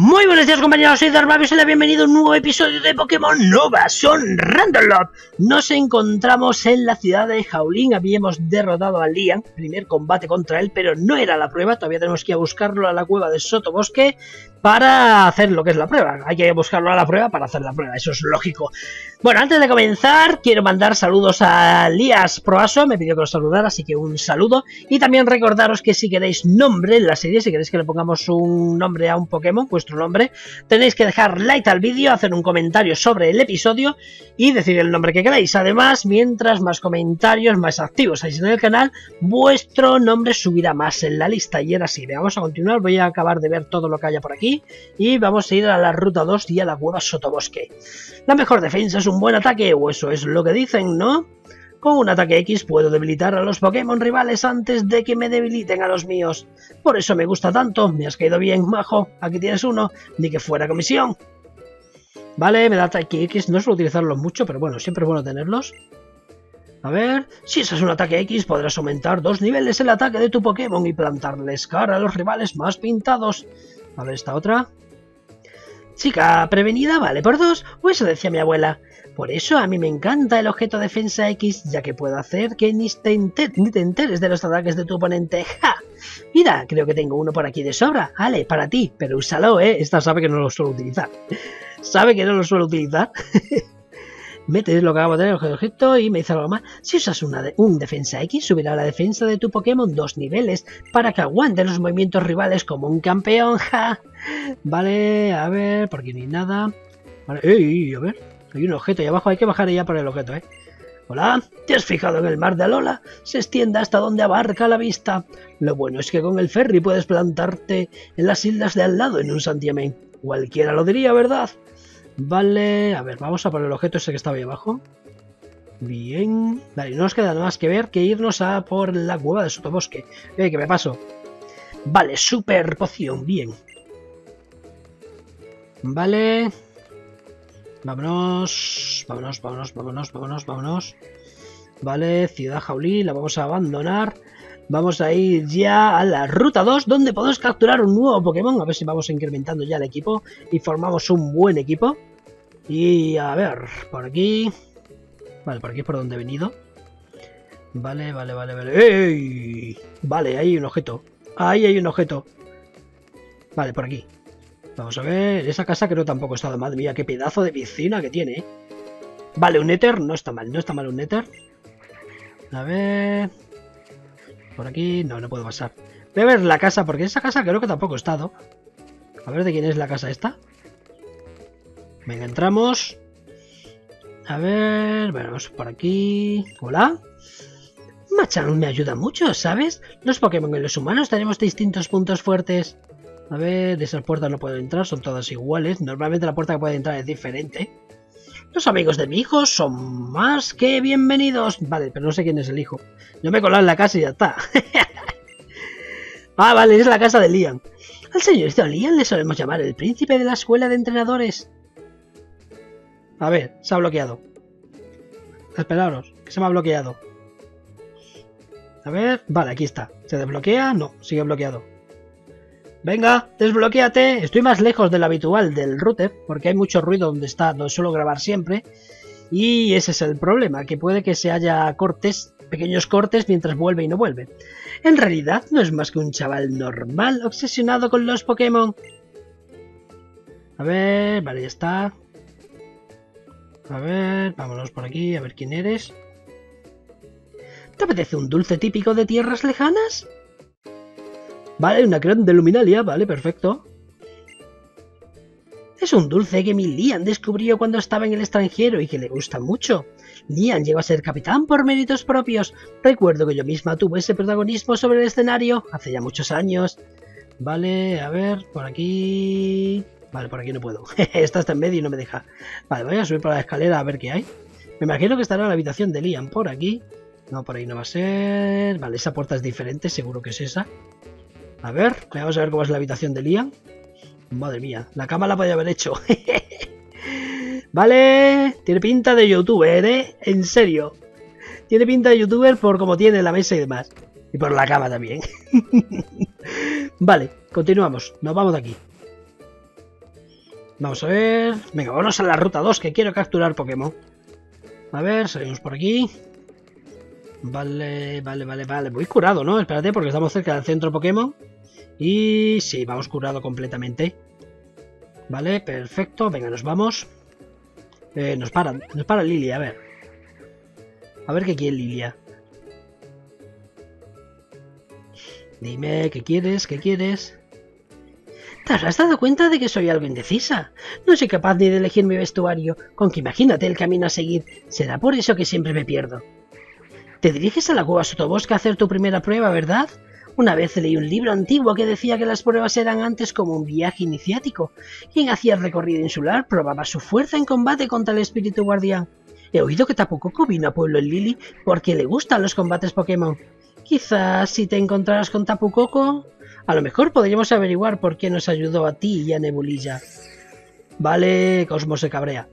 Muy buenos días, compañeros, soy DarkMarby y bienvenido a un nuevo episodio de Pokémon Nova Sun Randomlocke. Nos encontramos en la ciudad de Jaulín, habíamos derrotado a Lian, primer combate contra él, pero no era la prueba, todavía tenemos que ir a buscarlo a la cueva de Sotobosque para hacer lo que es la prueba. Hay que ir a buscarlo a la prueba para hacer la prueba, eso es lógico. Bueno, antes de comenzar, quiero mandar saludos a Lias Proaso, me pidió que los saludara, así que un saludo. Y también recordaros que si queréis nombre en la serie, si queréis que le pongamos un nombre a un Pokémon, vuestro nombre, tenéis que dejar like al vídeo, hacer un comentario sobre el episodio y decir el nombre que queráis. Además, mientras más comentarios, más activos seáis en el canal, vuestro nombre subirá más en la lista. Y ahora sí, vamos a continuar, voy a acabar de ver todo lo que haya por aquí. Y vamos a ir a la ruta 2 y a la cueva Sotobosque. La mejor defensa es un buen ataque, o eso es lo que dicen, ¿no? Con un ataque X puedo debilitar a los Pokémon rivales antes de que me debiliten a los míos. Por eso me gusta tanto, me has caído bien, majo. Aquí tienes uno, ni que fuera comisión. Vale, me da ataque X, no suelo utilizarlos mucho, pero bueno, siempre es bueno tenerlos. A ver, si usas un ataque X podrás aumentar 2 niveles el ataque de tu Pokémon y plantarles cara a los rivales más pintados. A ver esta otra. Chica prevenida vale por 2, o eso decía mi abuela. Por eso a mí me encanta el objeto defensa X, ya que puedo hacer que ni te enteres de los ataques de tu oponente. ¡Ja! Mira, creo que tengo uno por aquí de sobra. Ale, para ti, pero úsalo, ¿eh? Esta sabe que no lo suelo utilizar. Sabe que no lo suelo utilizar. Metes lo que acabo de tener el objeto y me dice algo más. Si usas un defensa X, subirá la defensa de tu Pokémon 2 niveles para que aguante los movimientos rivales como un campeón. ¡Ja! Vale, a ver, por aquí no hay nada. Vale, ey, a ver, hay un objeto ahí abajo, hay que bajar ya para el objeto, ¿eh? Hola, ¿te has fijado en el mar de Alola? Se extiende hasta donde abarca la vista. Lo bueno es que con el ferry puedes plantarte en las islas de al lado en un santiamén. Cualquiera lo diría, ¿verdad? Vale, a ver, vamos a por el objeto ese que estaba ahí abajo. Bien. Vale, no nos queda nada más que ver que irnos a por la cueva de Sotobosque. Que me paso. Vale, super poción, bien. Vale. Vámonos. Vámonos, vámonos, vámonos, vámonos, vámonos. Vale, ciudad Jaulí, la vamos a abandonar. Vamos a ir ya a la ruta 2, donde podemos capturar un nuevo Pokémon. A ver si vamos incrementando ya el equipo y formamos un buen equipo. Y a ver, por aquí. Vale, por aquí es por donde he venido. Vale, vale, vale, vale. ¡Ey! Vale, ahí hay un objeto. Ahí hay un objeto. Vale, por aquí. Vamos a ver. Esa casa creo tampoco está mal. Madre mía, qué pedazo de piscina que tiene. Vale, un éter. No está mal, no está mal un éter. A ver... Por aquí, no, no puedo pasar. Voy a ver la casa, porque esa casa creo que tampoco he estado. A ver de quién es la casa esta. Venga, entramos. A ver, bueno, vamos por aquí. Hola. Machan me ayuda mucho, ¿sabes? Los Pokémon y los humanos tenemos distintos puntos fuertes. A ver, de esas puertas no puedo entrar, son todas iguales. Normalmente la puerta que puede entrar es diferente. Los amigos de mi hijo son más que bienvenidos. Vale, pero no sé quién es el hijo. Yo me he colado en la casa y ya está. Ah, vale, es la casa de Lian. Al señorito Lian le solemos llamar el príncipe de la escuela de entrenadores. A ver, se ha bloqueado. Esperaros, que se me ha bloqueado. A ver, vale, aquí está. ¿Se desbloquea? No, sigue bloqueado. Venga, desbloquéate. Estoy más lejos de lo habitual del router, porque hay mucho ruido donde está, donde suelo grabar siempre. Y ese es el problema, que puede que se haya cortes, pequeños cortes, mientras vuelve y no vuelve. En realidad no es más que un chaval normal obsesionado con los Pokémon. A ver, vale, ya está. A ver, vámonos por aquí, a ver quién eres. ¿Te apetece un dulce típico de tierras lejanas? Vale, una crema de luminalia, vale, perfecto. Es un dulce que mi Lian descubrió cuando estaba en el extranjero y que le gusta mucho. Lian llegó a ser capitán por méritos propios. Recuerdo que yo misma tuve ese protagonismo sobre el escenario hace ya muchos años. Vale, a ver, por aquí... Vale, por aquí no puedo. Esta está en medio y no me deja. Vale, voy a subir por la escalera a ver qué hay. Me imagino que estará en la habitación de Lian por aquí. No, por ahí no va a ser... Vale, esa puerta es diferente, seguro que es esa. A ver, vamos a ver cómo es la habitación de Lian. Madre mía, la cama la podía haber hecho. Vale, tiene pinta de youtuber, ¿eh? En serio. Tiene pinta de youtuber por cómo tiene la mesa y demás. Y por la cama también. Vale, continuamos. Nos vamos de aquí. Vamos a ver... Venga, vámonos a la ruta 2, que quiero capturar Pokémon. A ver, salimos por aquí. Vale, vale, vale, vale. Voy curado, ¿no? Espérate, porque estamos cerca del centro Pokémon. Y... sí, vamos curado completamente. Vale, perfecto. Venga, nos vamos. Nos para Lili, a ver. A ver qué quiere Lilia. Dime, ¿qué quieres? ¿Qué quieres? ¿Te habrás dado cuenta de que soy algo indecisa? No soy capaz ni de elegir mi vestuario, con que imagínate el camino a seguir. Será por eso que siempre me pierdo. Te diriges a la cueva Sotobosque a hacer tu primera prueba, ¿verdad? Una vez leí un libro antiguo que decía que las pruebas eran antes como un viaje iniciático. Quien hacía el recorrido insular probaba su fuerza en combate contra el espíritu guardián. He oído que Tapu Koko vino a Pueblo en Lili porque le gustan los combates Pokémon. Quizás si te encontraras con Tapu Koko, a lo mejor podríamos averiguar por qué nos ayudó a ti y a Nebulilla. Vale, Cosmo se cabrea.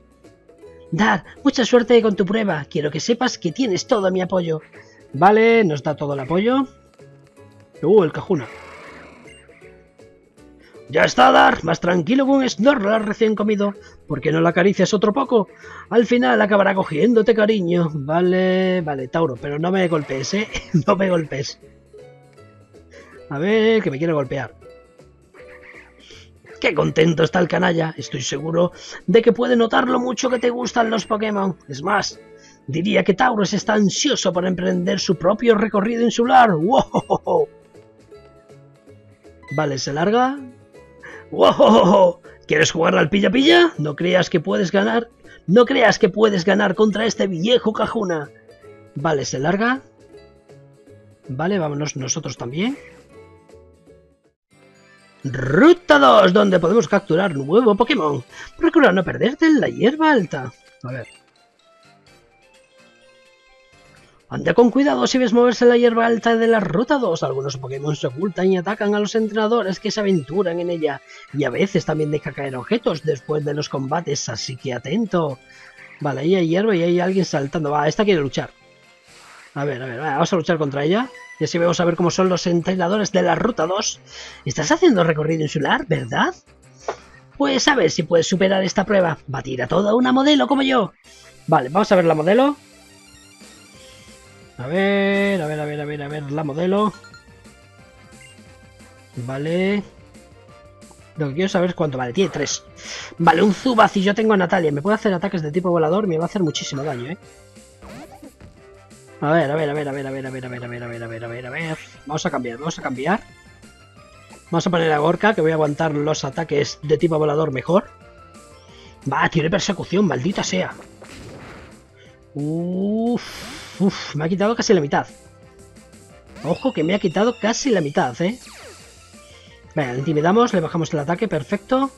Dar, mucha suerte con tu prueba. Quiero que sepas que tienes todo mi apoyo. Vale, nos da todo el apoyo. El Cajuna. Ya está, Dar, más tranquilo que un Snorlax recién comido. ¿Por qué no la acaricias otro poco? Al final acabará cogiéndote cariño. Vale, vale, Tauro, pero no me golpees, ¿eh? No me golpees. A ver, que me quiere golpear. ¡Qué contento está el canalla! Estoy seguro de que puede notar lo mucho que te gustan los Pokémon. Es más, diría que Tauros está ansioso por emprender su propio recorrido insular. ¡Wow! Vale, se larga. ¡Wow! ¿Quieres jugar al pilla-pilla? No creas que puedes ganar. No creas que puedes ganar contra este viejo Cajuna. Vale, se larga. Vale, vámonos nosotros también. Ruta 2, donde podemos capturar nuevo Pokémon. Procura no perderte en la hierba alta. A ver. Anda con cuidado si ves moverse la hierba alta de la ruta 2. Algunos Pokémon se ocultan y atacan a los entrenadores que se aventuran en ella. Y a veces también deja caer objetos después de los combates, así que atento. Vale, ahí hay hierba y hay alguien saltando. Va, esta quiere luchar. A ver, vamos a luchar contra ella. Y así vamos a ver cómo son los entrenadores de la ruta 2. ¿Estás haciendo recorrido insular, verdad? Pues a ver si puedes superar esta prueba. Batir a toda una modelo como yo. Vale, vamos a ver la modelo. A ver, a ver, a ver, a ver, a ver, la modelo. Vale. Lo que quiero saber es cuánto vale. Tiene 3. Vale, un Zubat y yo tengo a Natalia. Me puede hacer ataques de tipo volador. Me va a hacer muchísimo daño, ¿eh? A ver, a ver, a ver, a ver, a ver, a ver, a ver, a ver, a ver, a ver, a ver, a ver. Vamos a cambiar, vamos a cambiar. Vamos a poner a Gorka, que voy a aguantar los ataques de tipo volador mejor. Va, tiene persecución, maldita sea. Uff, uff, me ha quitado casi la mitad. Ojo que me ha quitado casi la mitad, eh. Venga, le intimidamos, le bajamos el ataque, perfecto.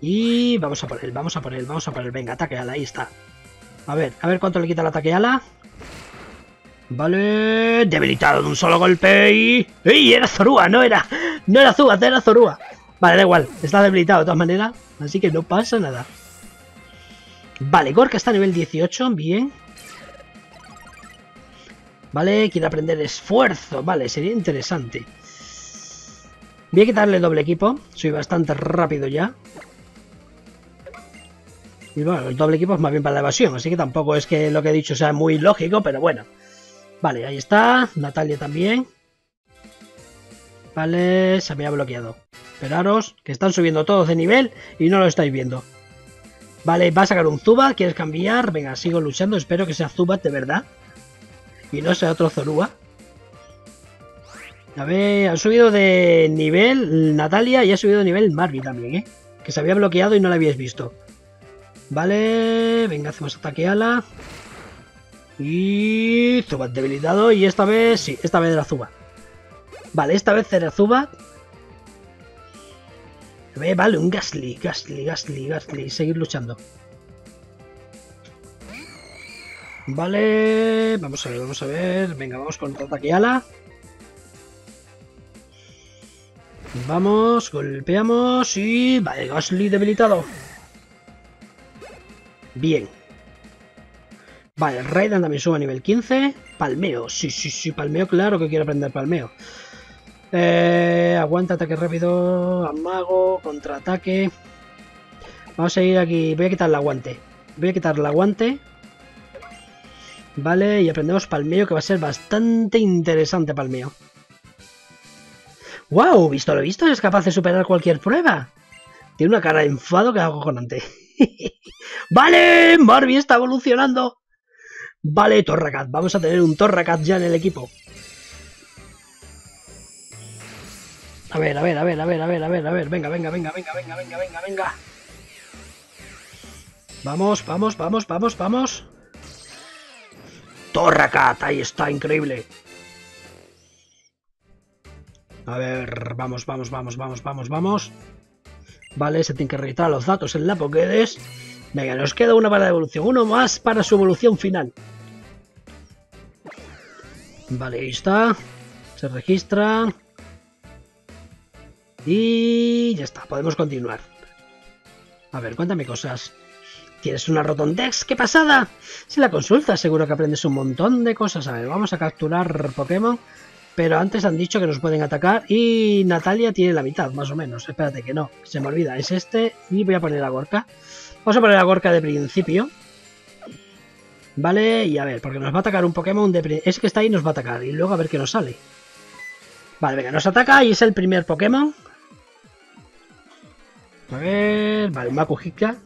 Y vamos a por él, vamos a por él, vamos a por él. Venga, ataque ala, ahí está. A ver cuánto le quita el ataque ala. Vale, debilitado de un solo golpe y... ¡Ey! Era Zorúa, no era... No era Zubat, era Zorúa. Vale, da igual, está debilitado de todas maneras, así que no pasa nada. Vale, Gorka está a nivel 18, bien. Vale, quiere aprender esfuerzo, vale, sería interesante. Voy a quitarle doble equipo, soy bastante rápido ya. Y bueno, el doble equipo es más bien para la evasión, así que tampoco es que lo que he dicho sea muy lógico, pero bueno. Vale, ahí está. Natalia también. Vale, se me ha bloqueado. Esperaros, que están subiendo todos de nivel y no lo estáis viendo. Vale, va a sacar un Zubat. ¿Quieres cambiar? Venga, sigo luchando. Espero que sea Zubat de verdad. Y no sea otro Zorúa. A ver, han subido de nivel Natalia y ha subido de nivel Marby también, ¿eh? Que se había bloqueado y no la habíais visto. Vale, venga, hacemos ataque ala. Y... Zubat debilitado. Y esta vez... Sí, esta vez era Zubat. Vale, esta vez era Zubat. Vale, un Gastly. Gastly, Gastly, Gastly. Seguir luchando. Vale... Vamos a ver, vamos a ver. Venga, vamos con ataque ala. Vamos, golpeamos y... Vale, Gastly debilitado. Bien. Vale, Raideku también sube a nivel 15. Palmeo, sí, sí, sí, palmeo, claro que quiero aprender palmeo. Aguanta, ataque rápido, amago, contraataque. Vamos a ir aquí. Voy a quitar la guante. Voy a quitar la guante. Vale, y aprendemos palmeo, que va a ser bastante interesante palmeo. ¡Wow! Visto lo visto, es capaz de superar cualquier prueba. Tiene una cara de enfado que es acojonante. ¡Vale! Marby está evolucionando. Vale, Torracat. Vamos a tener un Torracat ya en el equipo. A ver. Venga. Vamos. Torracat, ahí está, increíble. A ver, vamos. Vale, se tienen que registrar los datos en la Pokédex. Venga, nos queda una para la evolución, uno más para su evolución final. Vale, ahí está. Se registra. Y ya está, podemos continuar. A ver, cuéntame cosas. ¿Tienes una Rotondex? ¡Qué pasada! Si la consultas, seguro que aprendes un montón de cosas. A ver, vamos a capturar Pokémon. Pero antes han dicho que nos pueden atacar. Y Natalia tiene la mitad, más o menos. Espérate, que no, se me olvida. Es este. Y voy a poner la Gorka. Vamos a poner la Gorka de principio. Vale, y a ver, porque nos va a atacar un Pokémon de principio. Es que está ahí, nos va a atacar. Y luego a ver qué nos sale. Vale, venga, nos ataca y es el primer Pokémon. A ver... Vale, Makuhita.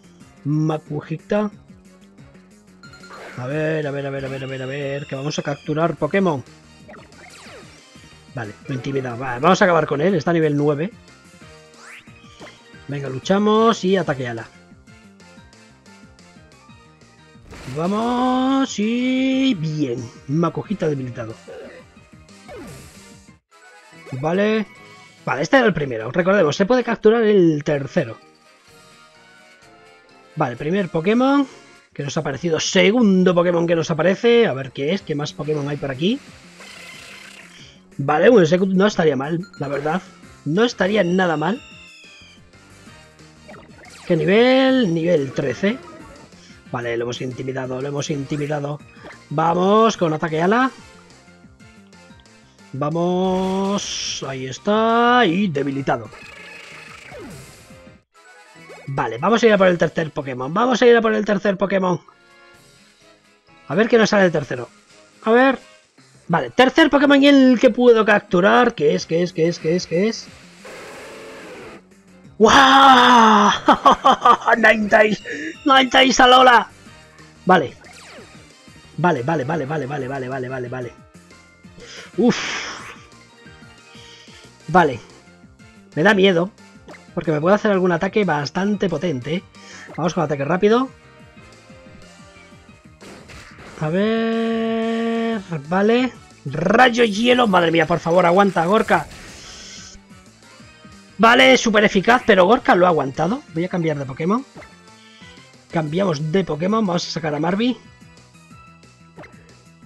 A ver, que vamos a capturar Pokémon. Vale, lo intimida. Vale, vamos a acabar con él. Está a nivel 9. Venga, luchamos y ataqueala. Vamos y... Bien. Makuhita debilitado. Vale... Vale, este era el primero. Recordemos, se puede capturar el tercero. Vale, primer Pokémon que nos ha aparecido. Segundo Pokémon que nos aparece. A ver qué es, qué más Pokémon hay por aquí. Vale, un segundo no estaría mal, la verdad. No estaría nada mal. ¿Qué nivel? Nivel 13. Vale, lo hemos intimidado. Vamos con ataque ala. Vamos, ahí está, y debilitado. Vale, vamos a ir a por el tercer Pokémon. A ver qué nos sale el tercero. A ver. Vale, tercer Pokémon y el que puedo capturar. ¿Qué es? ¡Wow! Ninetales Alola. Vale. Uff. Vale. Me da miedo. Porque me puede hacer algún ataque bastante potente. Vamos con ataque rápido. A ver... Vale. Rayo hielo. Madre mía, por favor, aguanta, Gorka. Vale, súper eficaz, pero Gorka lo ha aguantado. Voy a cambiar de Pokémon. Cambiamos de Pokémon. Vamos a sacar a Marby.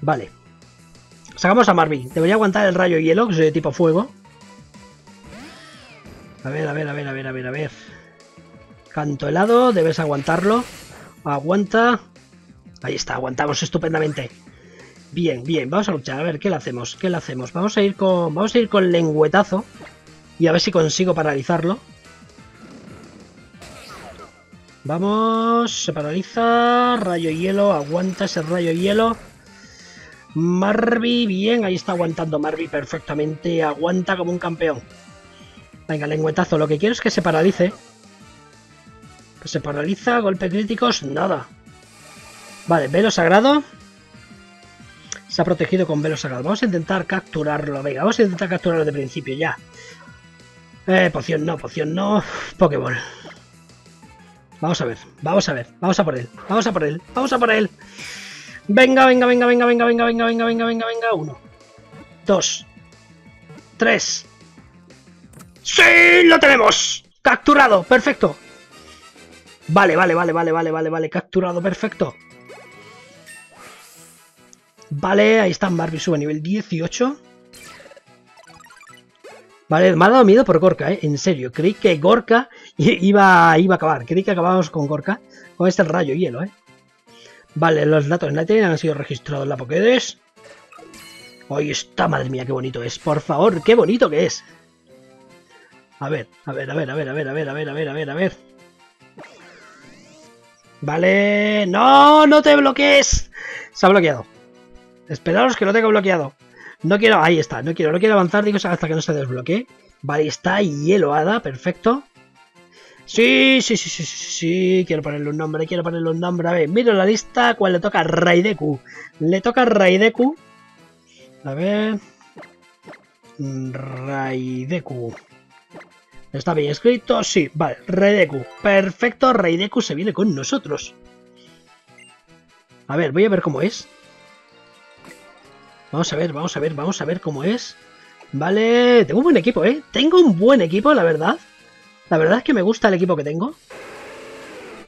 Vale. Sacamos a Marby. Debería aguantar el rayo hielo, que soy de tipo fuego. A ver. Canto helado, debes aguantarlo. Aguanta. Ahí está, aguantamos estupendamente. Bien, vamos a luchar. A ver, ¿qué le hacemos? Vamos a ir con lengüetazo. Y a ver si consigo paralizarlo. Vamos, se paraliza. Rayo hielo, aguanta ese rayo hielo. Marby, bien, ahí está aguantando Marby perfectamente, aguanta como un campeón. Venga, lengüetazo, lo que quiero es que se paralice. Que se paraliza, golpe críticos, nada. Vale, velo sagrado. Se ha protegido con velo sagrado. Vamos a intentar capturarlo, venga, vamos a intentar capturarlo de principio ya. Poción no, Pokéball. Vamos a ver, vamos a por él. Venga. 1, 2, 3. ¡Sí! ¡Lo tenemos! ¡Capturado! ¡Perfecto! Vale. Capturado, perfecto. Vale, ahí está. Marby sube a nivel 18. Vale, me ha dado miedo por Gorka, en serio. Creí que Gorka iba a acabar. Creí que acabábamos con Gorka. Con este rayo hielo, Vale, los datos Nightingale han sido registrados en la Pokédex. Ahí está, madre mía, qué bonito es. Por favor, qué bonito que es. A ver. Vale, no, no te bloquees. Se ha bloqueado. Esperaos que lo tengo bloqueado. No quiero, ahí está, no quiero avanzar, digo, hasta que no se desbloquee. Vale, está hieloada, perfecto. Sí, quiero ponerle un nombre. A ver, miro la lista, ¿cuál le toca? Raideku. Le toca Raideku. A ver... Raideku. ¿Está bien escrito? Sí, vale, Raideku. Perfecto, Raideku se viene con nosotros. A ver, voy a ver cómo es. Vamos a ver cómo es. Vale, tengo un buen equipo, ¿eh? Tengo un buen equipo, la verdad. La verdad es que me gusta el equipo que tengo.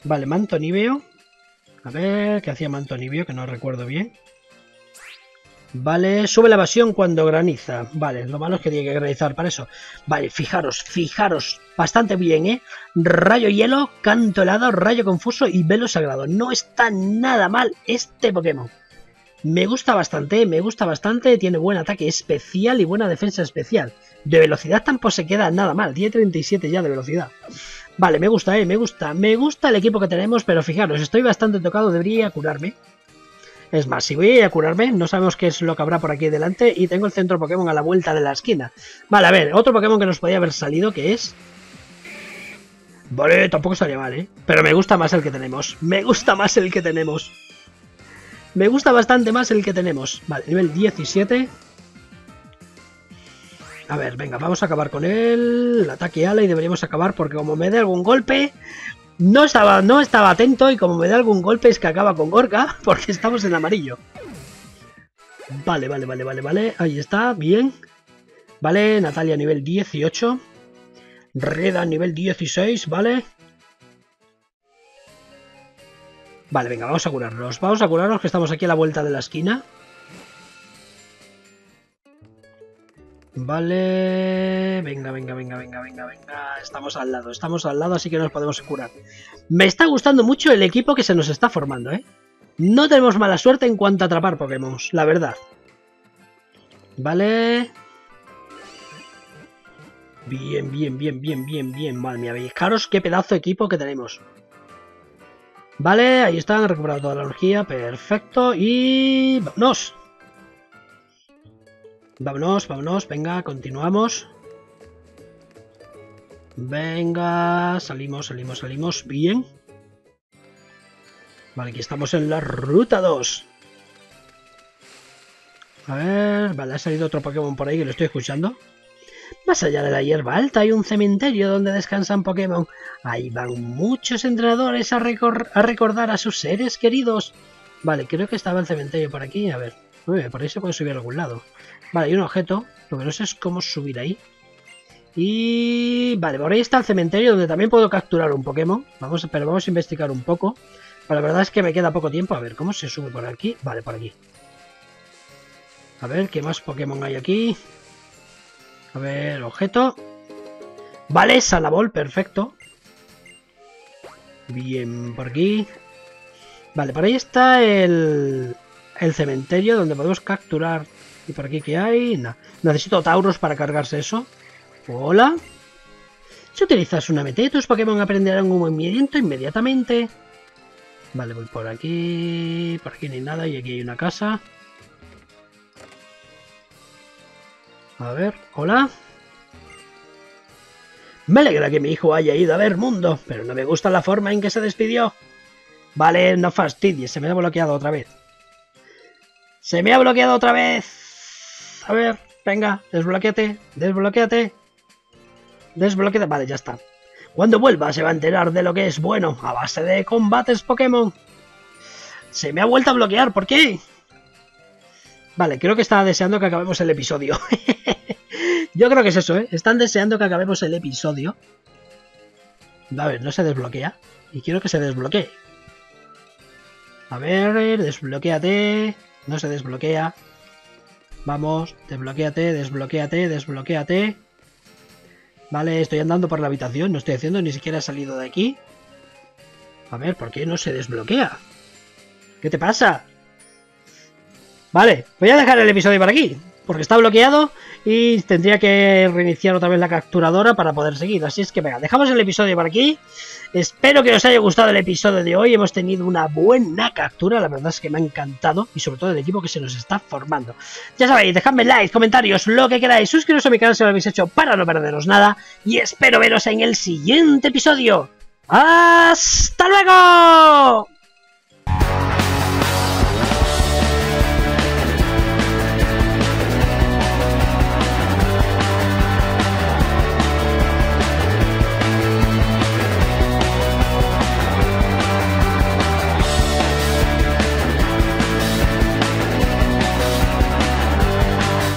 Vale, Manto Niveo. A ver, ¿qué hacía Manto Niveo? Que no recuerdo bien. Vale, sube la evasión cuando graniza. Vale, lo malo es que tiene que granizar para eso. Vale, fijaros. Bastante bien, ¿eh? Rayo hielo, canto helado, rayo confuso y velo sagrado. No está nada mal este Pokémon. Me gusta bastante. Tiene buen ataque especial y buena defensa especial. De velocidad tampoco se queda nada mal. Tiene 37 ya de velocidad. Vale, me gusta el equipo que tenemos. Pero fijaros, estoy bastante tocado. Debería curarme. Es más, si voy a curarme, no sabemos qué es lo que habrá por aquí delante. Y tengo el centro Pokémon a la vuelta de la esquina. Vale, a ver, otro Pokémon que nos podía haber salido, que es... Vale, tampoco estaría mal, ¿eh? Pero me gusta más el que tenemos. Me gusta bastante más el que tenemos. Vale, nivel 17. A ver, venga, vamos a acabar con él. Ataque ala y deberíamos acabar porque como me dé algún golpe... No estaba atento y como me dé algún golpe es que acaba con Gorka porque estamos en amarillo. Vale. Ahí está, bien. Vale, Natalia nivel 18. Reda nivel 16, vale. Vale, venga, vamos a curarnos que estamos aquí a la vuelta de la esquina. Vale, venga, estamos al lado, así que nos podemos curar. Me está gustando mucho el equipo que se nos está formando, ¿eh? No tenemos mala suerte en cuanto a atrapar Pokémon, la verdad. Vale. Bien, madre mía, fijaros qué pedazo de equipo que tenemos. Vale, ahí están, recuperando toda la energía, perfecto, y... ¡Vámonos! Venga, continuamos. Venga, salimos, bien. Vale, aquí estamos en la ruta 2. A ver, vale, ha salido otro Pokémon por ahí que lo estoy escuchando. Más allá de la hierba alta hay un cementerio donde descansan Pokémon. Ahí van muchos entrenadores a recordar a sus seres queridos. Vale, creo que estaba el cementerio por aquí. A ver, por ahí se puede subir a algún lado. Vale, hay un objeto. Lo que no sé es cómo subir ahí. Y... Vale, por ahí está el cementerio donde también puedo capturar un Pokémon. Pero vamos a investigar un poco. Pero la verdad es que me queda poco tiempo. A ver, ¿cómo se sube por aquí? Vale, por aquí. A ver, ¿qué más Pokémon hay aquí? A ver, objeto. Vale, Salabol, perfecto. Bien, por aquí. Vale, por ahí está el cementerio donde podemos capturar. ¿Y por aquí qué hay? Nah. Necesito Tauros para cargarse eso. Hola. Si utilizas una MT, tus Pokémon aprenderán un movimiento inmediatamente. Vale, voy por aquí. Por aquí no hay nada y aquí hay una casa. A ver, hola. Me alegra que mi hijo haya ido a ver mundo, pero no me gusta la forma en que se despidió. Vale, no fastidies, se me ha bloqueado otra vez. A ver, venga, desbloquéate. Vale, ya está. Cuando vuelva se va a enterar de lo que es bueno a base de combates Pokémon. Se me ha vuelto a bloquear, ¿por qué? Vale, creo que estaba deseando que acabemos el episodio. Yo creo que es eso, ¿eh? Están deseando que acabemos el episodio. A ver, no se desbloquea. Y quiero que se desbloquee. A ver, desbloquéate. No se desbloquea. Vamos, desbloquéate. Vale, estoy andando por la habitación. No estoy haciendo, ni siquiera he salido de aquí. A ver, ¿por qué no se desbloquea? ¿Qué te pasa? Vale, voy a dejar el episodio por aquí. porque está bloqueado y tendría que reiniciar otra vez la capturadora para poder seguir. Así es que venga, dejamos el episodio por aquí. Espero que os haya gustado el episodio de hoy. Hemos tenido una buena captura, la verdad es que me ha encantado, y sobre todo el equipo que se nos está formando. Ya sabéis, dejadme like, comentarios, lo que queráis. Suscribiros a mi canal si lo habéis hecho para no perderos nada, y espero veros en el siguiente episodio. ¡Hasta luego!